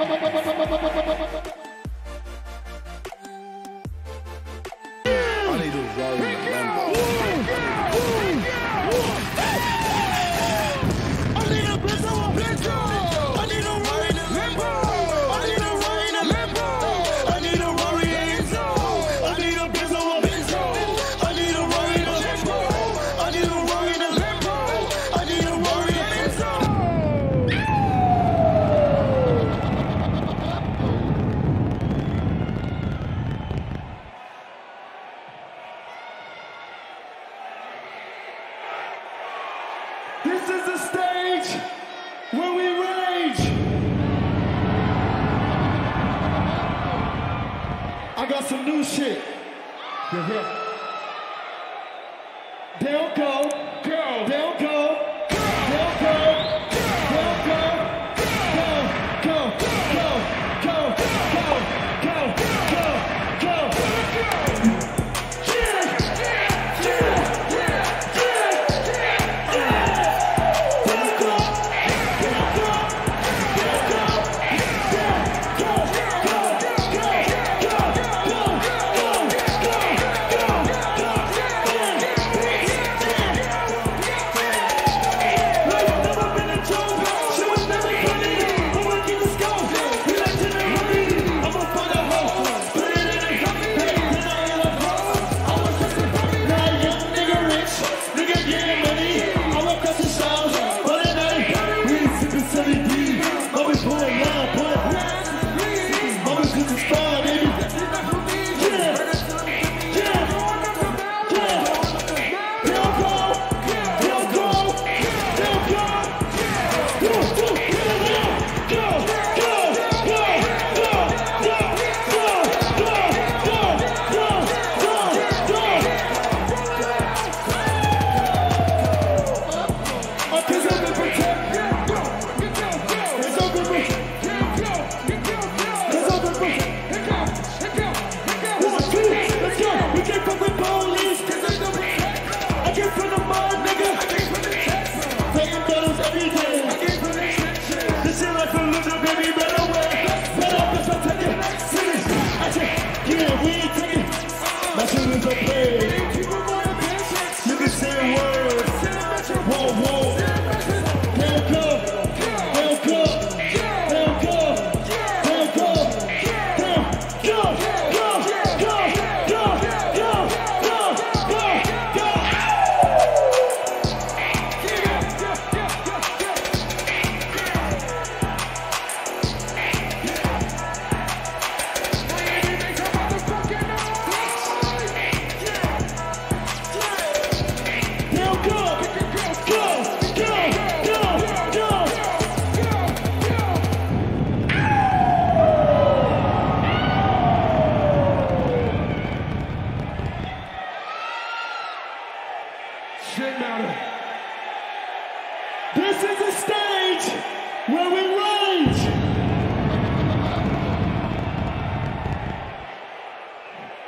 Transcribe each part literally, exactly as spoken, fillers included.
I need a blizzard, I need a ride in a limbo, I need a ride in a limbo, I need a worry in a I need a blizzard, I need a ride in a limbo, I need a ride in a limbo, I need a worry in a This is the stage where we rage. I got some new shit. You're here. They'll go, girl. They'll go, girl. They'll go, girl. They'll go, go, go, go, go, go, go, go, go, go.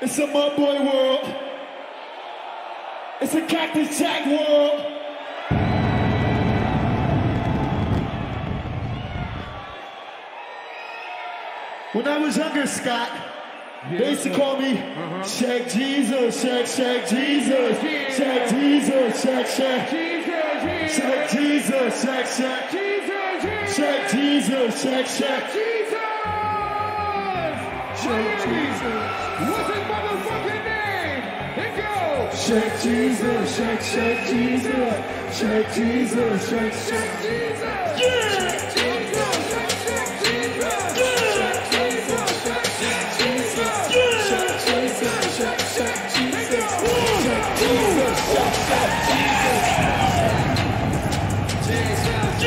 It's a mud boy world. It's a Cactus Jack world. When I was younger, Scott, yeah, they used to call me uh-huh. Sheck Jesus, Sheck, Sheck Jesus, Sheck Jesus, Sheck, Sheck Jesus, Sheck Jesus, Sheck, Sheck Jesus, Sheck Jesus, Sheck, Sheck Jesus, Sheck Jesus. What's his motherfucking name? It goes! Sheck Jesus, Sheck, Sheck Jesus, Sheck Jesus, Sheck, Sheck Jesus, yeah! Sheck Jesus, Sheck, Sheck Jesus, yeah! Sheck Jesus, Sheck, Sheck Jesus, yeah! Sheck Jesus, Sheck, Sheck Jesus, Sheck Jesus, Sheck, Sheck Jesus, Jesus, yeah! Yeah!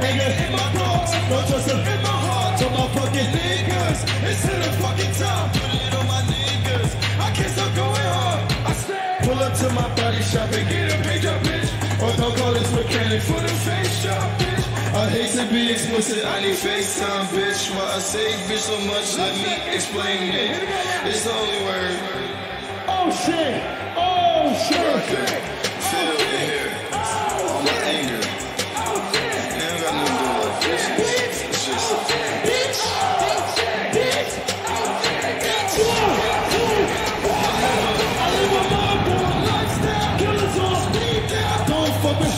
Niggas, in my dogs, not just in my heart, to my fucking niggas. face shop and get a pickup, bitch. Or don't call this mechanic for the face shop, bitch. I hate to be explicit, I need FaceTime, bitch. Why I say bitch so much, let me explain it. It's the only word. Oh shit, oh shit. Sit over here. All my anger. I ain't got nothing to do with this. It's just bitch, bitch, bitch.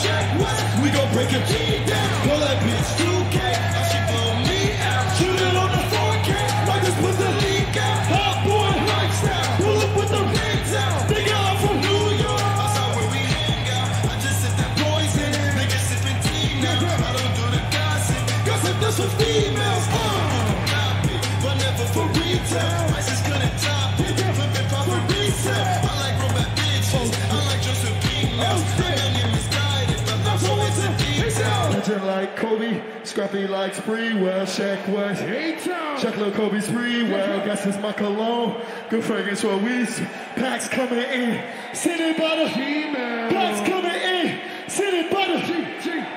Sheck Wes, we gon' break your key down. Call that bitch two K, now she blow me out. Shoot it on the four K, like this was the leak out. Hot boy lifestyle, pull up with the rigs out. Nigga, I'm from New York, that's not where we hang out. I just sip that poison, nigga sippin' tea now. I don't do the gossip, gossip that's for females. Uh, uh, but never for retail, prices couldn't top it. Flippin' pop for resale, I like robot bitches, I like Josephine now. Legend like Kobe, scrappy like Spree, well, Sheck Wes. Check little Kobe's free, well, guess it's my cologne. Good fragrance for weeks. Packs coming in, city butter. Packs coming in, city butter.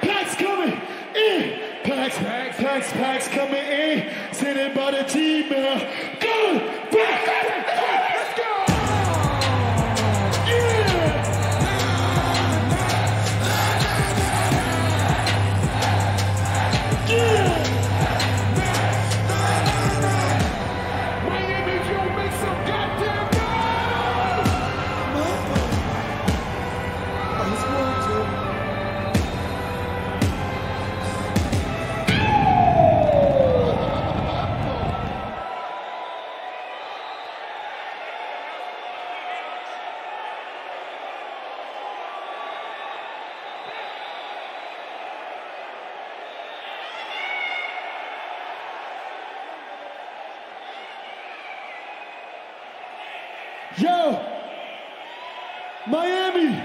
Packs coming in, packs, packs, packs, packs coming in, city butter. Gmail, go back. Let's go. Yo, Miami.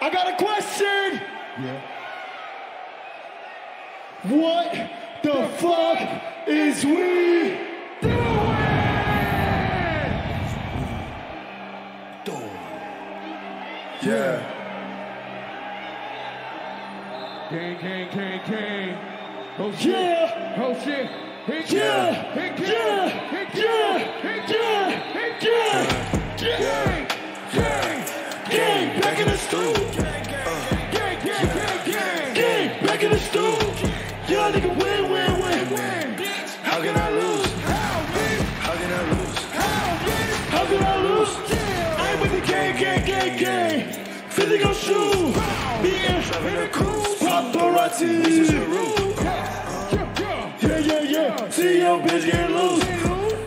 I got a question. Yeah. What the, the fuck, fuck is we doing? Yeah. Gang, gang, gang, gang. Oh shit. Yeah. Oh shit. Yeah, yeah, yeah, yeah, yeah, yeah, gang, gang, gang, back in the stool, gang, gang, gang, gang, back in the stool, y'all nigga win, win, win, win, how can I lose, how can I lose, how can I lose, I ain't with the gang, gang, gang, gang, fifty gon' shoot, me and the crew, paparazzi, this is the roof. Yeah, yeah, yeah, see your bitch get loose.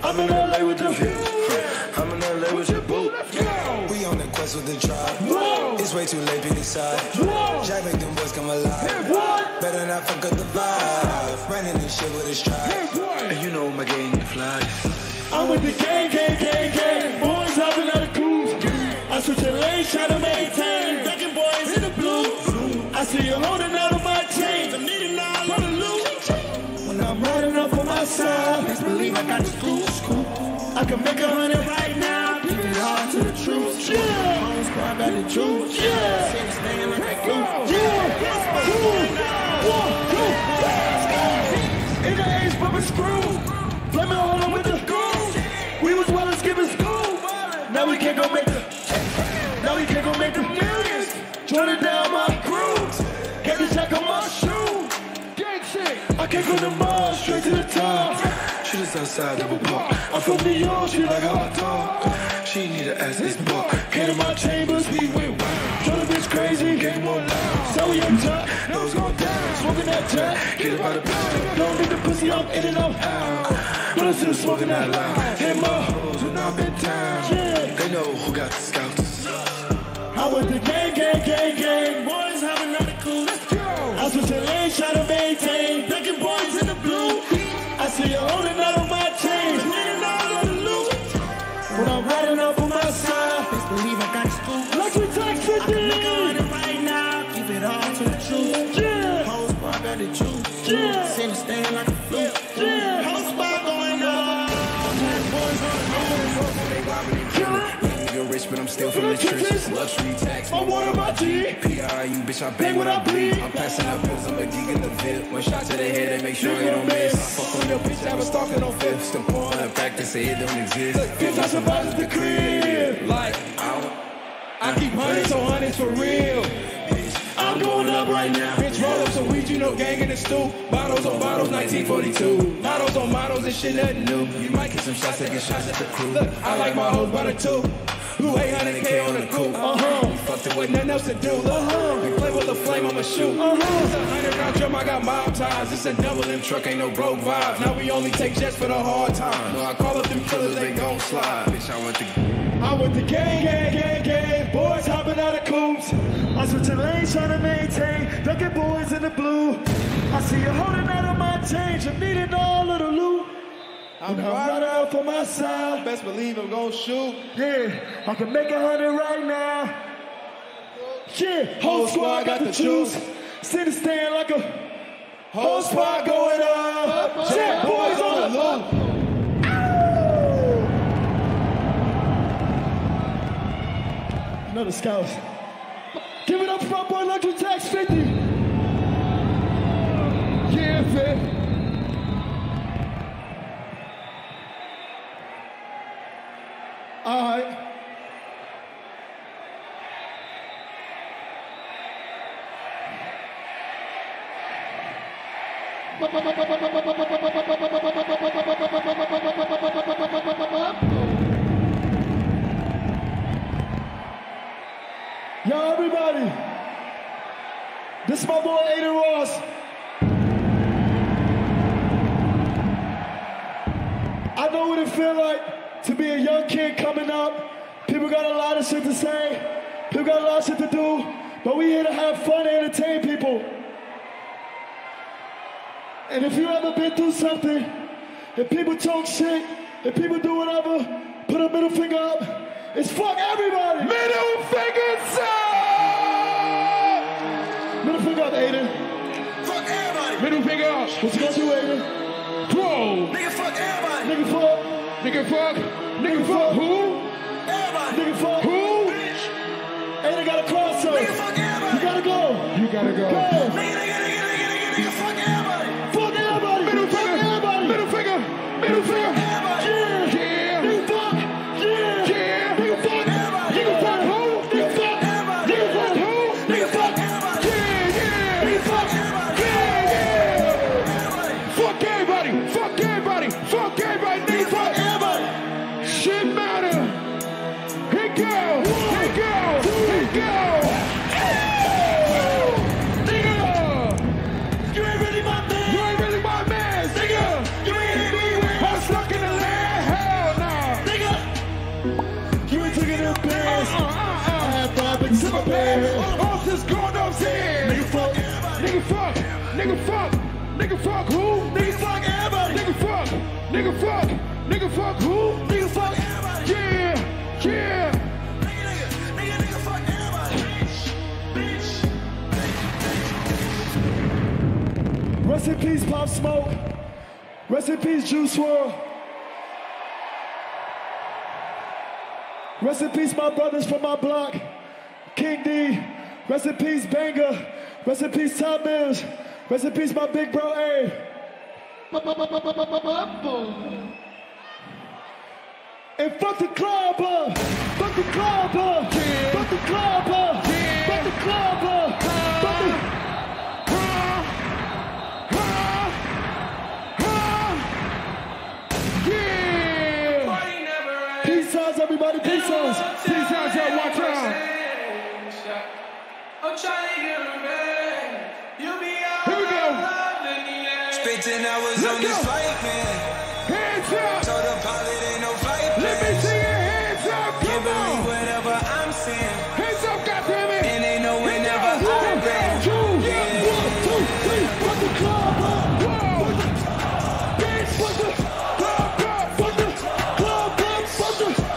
I'm in L A with the view. I'm in L A with your boot. We on the quest with the tribe. Whoa. It's way too late to decide. Jack make them boys come alive. What? Better not fuck up the vibe. Running this shit with a stride. And you know my gang fly. I'm with the gang, gang, gang, gang. Boys hopping out of cool. I switch your lane, try to maintain. Ducking boys in the blue. I see you holding out of my chains. I'm needing all of the loot. I'm riding up on my side. Best believe I got the school. school. I can make a hundred right now. Keep it hard to the truth. Yeah. I was crying about the truth. Yeah. I see this man like a goose. Yeah. Let's go. One, two, let's go. In the age of a screw. Let me hold on with the school. We was well as giving school. Now we can't go make the. Now we can't go make the millions. Joining down my crews. Get the check on my shoes. I can't go to Mars, straight to the top. She just outside double park. I'm from New York, she like a hot dog. She need to ask this bar. Came to my chambers, we went wild. Told the bitch crazy, getting more loud. So we on top, nose gon' down. Smoking that jack, get it by the pound. Don't need the pussy, I'm in and I'm out. But I'm still smoking that loud. Hit my hoes when I'm in town. Yeah. They know who got the scouts. I was the gang, gang, gang, gang. Boys have another clue. I switch your lane, try to maintain. Ducking boys in the blue. I see you holding out on my chains. Leaning all on the loop. When I'm riding up on my side, best believe I got the scoop. Like we talked to I can make a hundred right now. Keep it all to the truth. Yeah. Whole spot got the juice. Yeah. Send a stand like a flute. Yeah. Whole spot going up. Boys on the road. Still from the trenches, luxury tax. My water, my G. P R I U, bitch, I bang what I bleed. I'm passing out pills, I'm a geek in the vent. One shot to the head and make sure you don't miss. I fuck on your bitch, have a stalking on fifth. Still pouring her back to say it don't exist. Bitch, I survived the crib. Like, I keep hundreds on hundreds for real. I'm going up right now. Bitch, roll up some weed, you know, gang in the stoop. Bottles on bottles, nineteen forty-two. Models on models and shit, nothing new. You might get some shots, taking shots at the crew. Look, I like my hoes by the two. Blue eight hundred K on the coupe. Uh-huh. We fucked it with nothing else to do. Uh-huh. We play with the flame, I'ma shoot. Uh-huh. It's a hundred round drum, I got mob ties. It's a double M truck, ain't no broke vibes. Now we only take jets for the hard times. No, I call up them killers, they gon' slide. Bitch, I want the... I'm with the gang, gang, gang, gang. Boys hopping out of coops. I'm switching lanes, trying to maintain. Ducking boys in the blue. I see you holding out on my change. I'm needing all of the loot. I'm right out for my side. Best believe I'm gonna shoot. Yeah, I can make a hundred right now. Yeah, whole squad got the juice. City stand like a whole squad going up. Yeah, boys on the low. You know the scouts. Give it up for my boy Lucky Tax fifty. Yeah, fifty. All right. Yo, everybody, this is my boy Adin Ross. I know what it feels like to be a young kid coming up. People got a lot of shit to say. People got a lot of shit to do. But we here to have fun and entertain people. And if you ever been through something, if people talk shit, if people do whatever, put a middle finger up. It's fuck everybody! Middle fingers up! Middle finger up, Adin. Fuck everybody! Middle finger up! What you got to, Adin? Bro! Nigga, fuck everybody! Nigga, fuck! Nigga, fuck! Nigga, fuck! Who? Everybody! Nigga, fuck! Who? Bitch! Adin got a cross up! Nigga, fuck everybody! You gotta go! You gotta go! Go! Nigga, nigga, nigga, nigga, nigga, nigga, fuck everybody! Fuck everybody! Middle finger! Everybody! Middle finger! Middle finger! Everybody! Yeah! Yeah! Nigga, fuck! Yeah! Yeah! Nigga fuck, nigga fuck who? Nigga fuck everybody. Nigga fuck, nigga fuck, nigga fuck who? Nigga fuck everybody. Yeah, yeah. Nigga, nigga, nigga, nigga fuck everybody. Bitch, bitch. Rest in peace, Pop Smoke. Rest in peace, Juice world. Rest in peace, my brothers from my block. King D. Rest in peace, Banger. Rest in peace, Top Mills. Rest in peace, my big bro, hey. And fuck the club up. Fuck the club up. Yeah. Fuck the club up. Yeah. Fuck the club up. Yeah. Fuck the... Ha. Ha. Ha. Yeah. Peace out, everybody. Peace out. Peace out, y'all. Watch out. I'm trying to get revenge. You be out. Here we go. Spitting hours on this flight, man. Hands up. Told the pilot ain't no flight. Let me see your hands up. Can't believe whatever I'm saying. Hands up, goddammit. And ain't no way never I've been. Yeah. One, two, three. Put the club up. Whoa. Bitch, put the club up. Put the club up. Put the club up. Club up.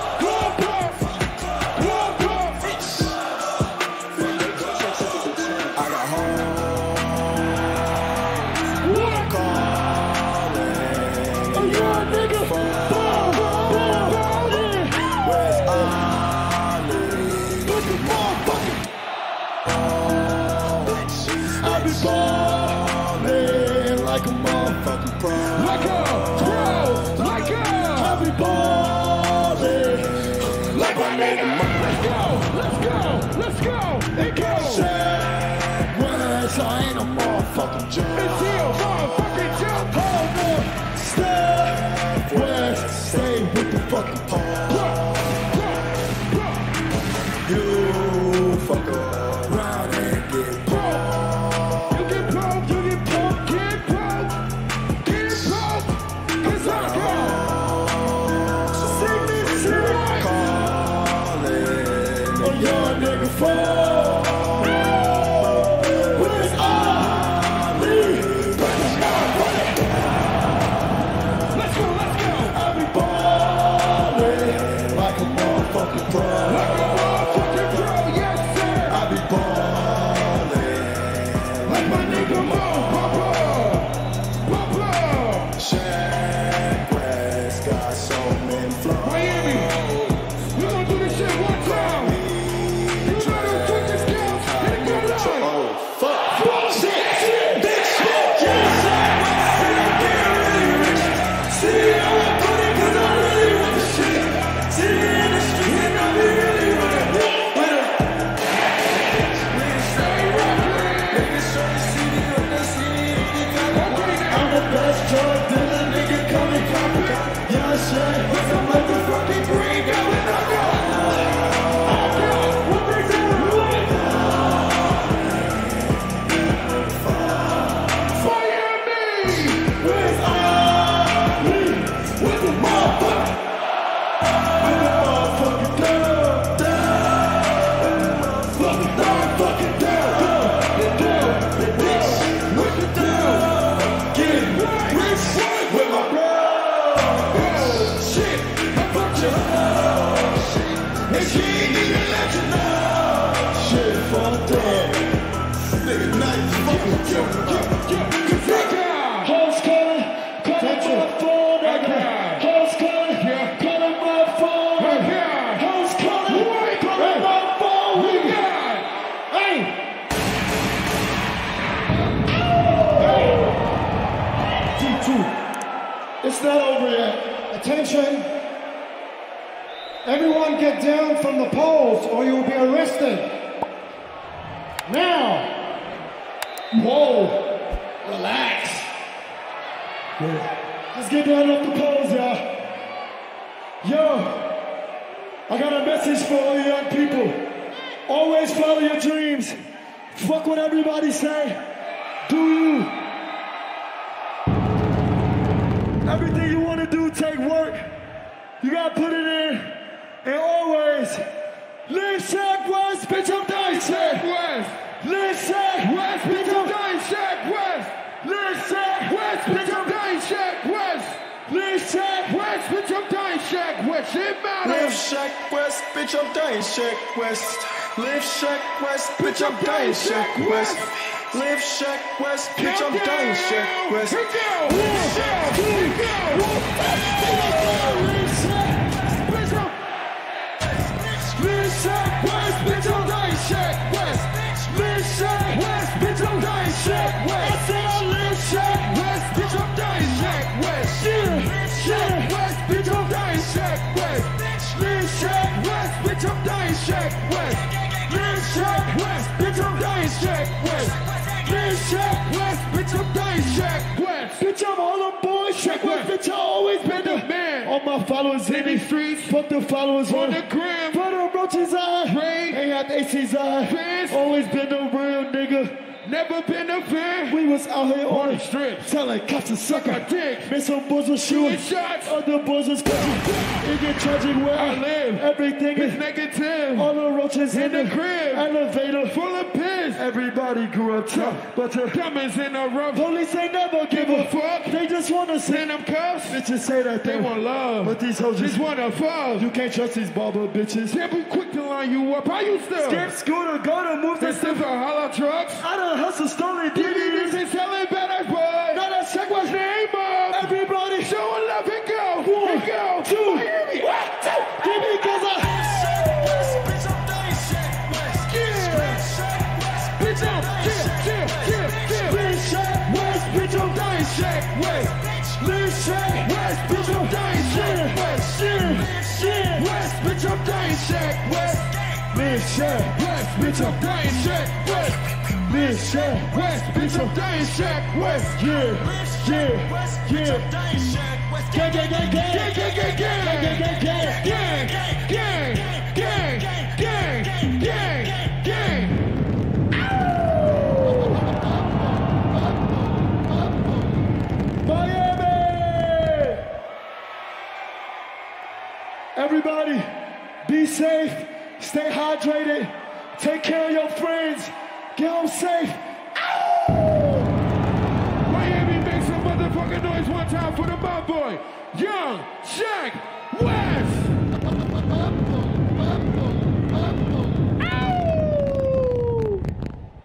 Nigga, where's Ali? ballin' like a motherfucking pro. Like a pro, like a. I be ballin' like my nigga. Let's go, let's go, let's go. It goes. Sheck Wes, I ain't a motherfucking joke. It's here, motherfucking joke. Hold up, Sheck Wes, stay with the fucking paw. You fuck up. It's not over yet. Attention. Everyone get down from the poles or you will be arrested. Now. Whoa. Relax. Good. Let's get down off the poles, y'all. Yo. I got a message for all you young people. Always follow your dreams. Fuck what everybody say. Do you. Everything you want to do take work. You got to put it in. And always, live Sheck Wes, bitch, I'm dying. Sheck Wes. Live Sheck Wes, bitch, I'm dying. Sheck Wes. Live Sheck Wes, bitch, I'm dying. Sheck Wes. Live Sheck Wes, bitch, I'm dying. Sheck Wes. It matters. Live Sheck Wes, bitch, I'm dying. Sheck Wes. Live Sheck Wes, bitch, I'm dying. Sheck Wes. Live Sheck Wes, bitch, I'm dying. Sheck Wes. Live Sheck Wes, bitch, I'm dying. Sheck Wes. Live Sheck Wes, bitch, I'm dying. Sheck Wes. I said I live Sheck Wes, bitch, I'm dying. Sheck Wes. Sheck Wes, bitch, I'm dying. Sheck Wes. Live Sheck Wes, bitch, I'm dying. Sheck Wes. Live Sheck Wes, bitch, I'm dying. Sheck Wes. Live Sheck Wes, bitch, I'm dying. Sheck Wes. Bitch, I'm all on board. Sheck Wes, bitch, I always been the man. All my followers in the streets. Fuck the followers on the gram. Brother Brochazai. Rain. Ain't had A C's eye. Always been the real nigga. Never been a fan. We was out here on the strip. Telling cops to suck our dick. Made some boys was shooting shots. Other boys was cutting. It get tragic where I live. Everything is negative. All the roaches in, in the crib. Elevator full of piss. Everybody grew up tough, but the diamonds in the rough. Police ain't never give, give a fuck. They just wanna send them cuffs. Bitches say that they, they want love, but these hoes just wanna fuck. You can't trust these barber bitches. They're too quick to line you up. How you still? Skip, scooter, go to move the stuff on holler trucks. I done hustle, stolen D V Ds and selling better, but now that Sheck Wes name up. Everybody showing love and go. One, and go. Two. Miami. Bitch, I'm dying. Sheck Wes. Bitch, I'm dying. Sheck Wes. Wes, bitch, I'm dying Sheck Wes. This Sheck Wes, bitch, I'm dying Sheck Wes. Yeah, yeah, yeah. Gang, gang, gang, gang, gang, gang, gang, gang, gang, gang, gang, gang, gang, gang, gang, gang, gang. Miami! Everybody, be safe, stay hydrated, take care of your friends, get home safe. Ow! Miami, make some motherfucking noise one time for the bad boy, Young Sheck Wes!